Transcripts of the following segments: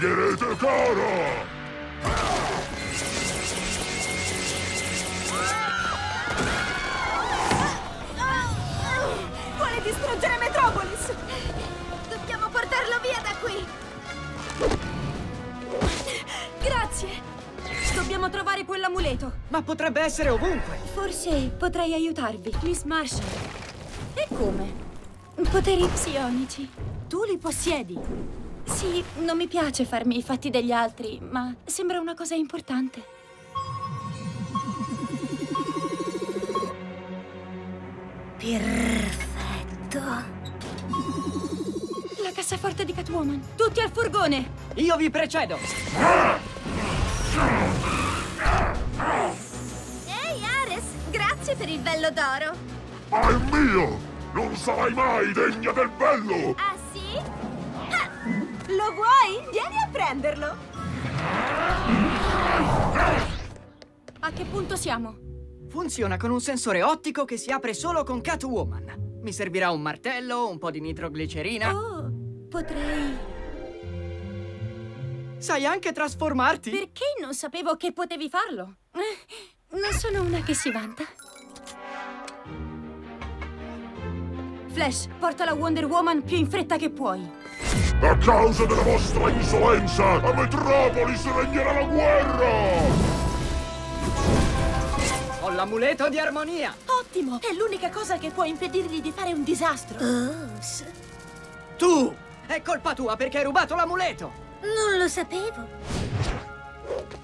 pagherete caro! Vuole distruggere Metropolis! Dobbiamo portarlo via da qui! Grazie! Dobbiamo trovare quell'amuleto. Ma potrebbe essere ovunque. Forse potrei aiutarvi, Miss Martian. E come? Poteri psionici. Tu li possiedi? Sì, non mi piace farmi i fatti degli altri, ma sembra una cosa importante. Perfetto. La cassaforte di Catwoman. Tutti al furgone. Io vi precedo. Ehi, Ares, grazie per il vello d'oro. Ma è mio! Non sarai mai degna del bello! Ah, sì? Ah, lo vuoi? Vieni a prenderlo! A che punto siamo? Funziona con un sensore ottico che si apre solo con Catwoman. Mi servirà un martello, un po' di nitroglicerina. Oh, potrei... Sai anche trasformarti? Perché non sapevo che potevi farlo? Non sono una che si vanta. Flash, porta la Wonder Woman più in fretta che puoi. A causa della vostra insolenza, a Metropolis regnerà la guerra! Ho l'amuleto di armonia! Ottimo! È l'unica cosa che può impedirgli di fare un disastro. Oh, sì. Tu! È colpa tua perché hai rubato l'amuleto! Non lo sapevo.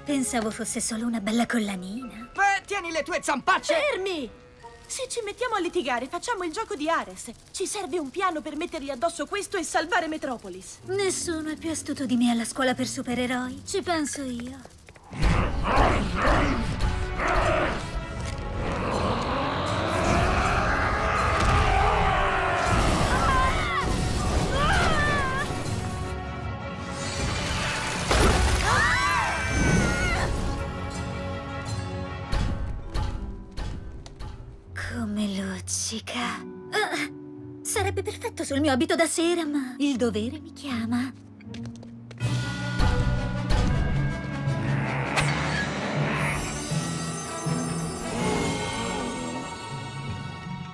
Pensavo fosse solo una bella collanina. Beh, tieni le tue zampacce! Fermi! Se ci mettiamo a litigare, facciamo il gioco di Ares. Ci serve un piano per mettergli addosso questo e salvare Metropolis. Nessuno è più astuto di me alla scuola per supereroi. Ci penso io. Sarebbe perfetto sul mio abito da sera, ma il dovere mi chiama.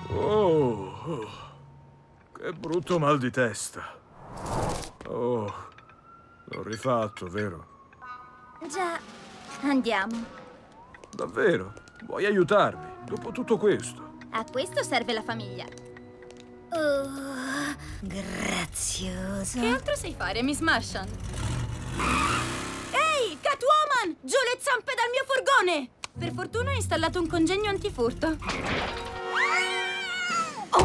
Oh, che brutto mal di testa. Oh, l'ho rifatto, vero? Già, andiamo. Davvero? Vuoi aiutarmi dopo tutto questo? A questo serve la famiglia. Oh, grazioso. Che altro sai fare, Miss Martian? Ehi, Catwoman! Giù le zampe dal mio furgone! Per furtuna ho installato un congegno antifurto. Oh.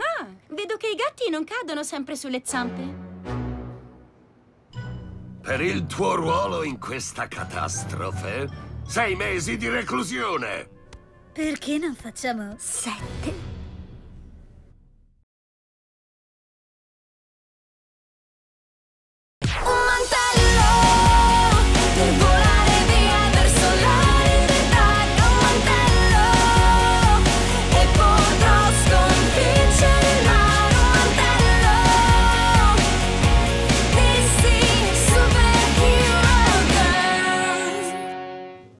Ah, vedo che i gatti non cadono sempre sulle zampe. Per il tuo ruolo in questa catastrofe, 6 mesi di reclusione! Perché non facciamo 7?